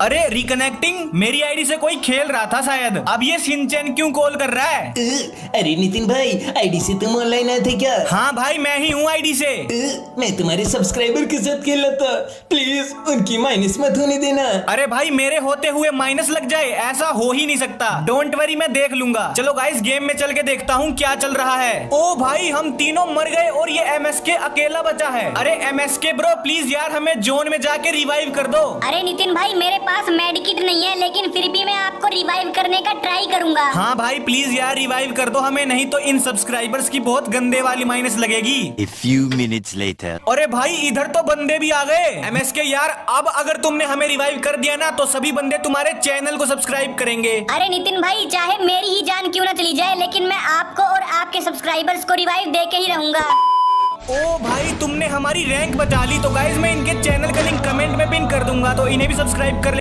अरे रिकनेक्टिंग, मेरी आईडी से कोई खेल रहा था शायद। अब ये शिनचैन क्यों कॉल कर रहा है? अरे नितिन भाई, आईडी से तुम ऑनलाइन आए थे क्या? हाँ भाई, मैं ही हूँ आईडी से। मैं तुम्हारे सब्सक्राइबर के साथ खेल रहा था, प्लीज उनकी माइनस मत होने देना। अरे भाई, मेरे होते हुए माइनस लग जाए ऐसा हो ही नहीं सकता। डोंट वरी, मैं देख लूंगा। चलो गाइस, गेम में चल के देखता हूँ क्या चल रहा है। ओ भाई, हम तीनों मर गए और ये MSK अकेला बचा है। अरे MSK ब्रो, प्लीज यार, हमें जोन में जाके रिवाइव कर दो। अरे नितिन भाई, मेरे पास मेडिकिट नहीं है, लेकिन फिर भी मैं आपको रिवाइव करने का ट्राई करूंगा। हाँ भाई, प्लीज यार, रिवाइव कर दो हमें, नहीं तो इन सब्सक्राइबर्स की बहुत गंदे वाली माइनस लगेगी। A few minutes later. अरे भाई, इधर तो बंदे भी आ गए। MSK यार, अब अगर तुमने हमें रिवाइव कर दिया ना, तो सभी बंदे तुम्हारे चैनल को सब्सक्राइब करेंगे। अरे नितिन भाई, चाहे मेरी ही जान क्यों ना चली जाए, लेकिन मैं आपको और आपके सब्सक्राइबर्स को रिवाइव दे के ही रहूंगा। ओ भाई, तुमने हमारी रैंक बचा ली। तो गाइज, मैं इनके चैनल का लिंक कमेंट में पिन कर दूंगा, तो इन्हें भी सब्सक्राइब कर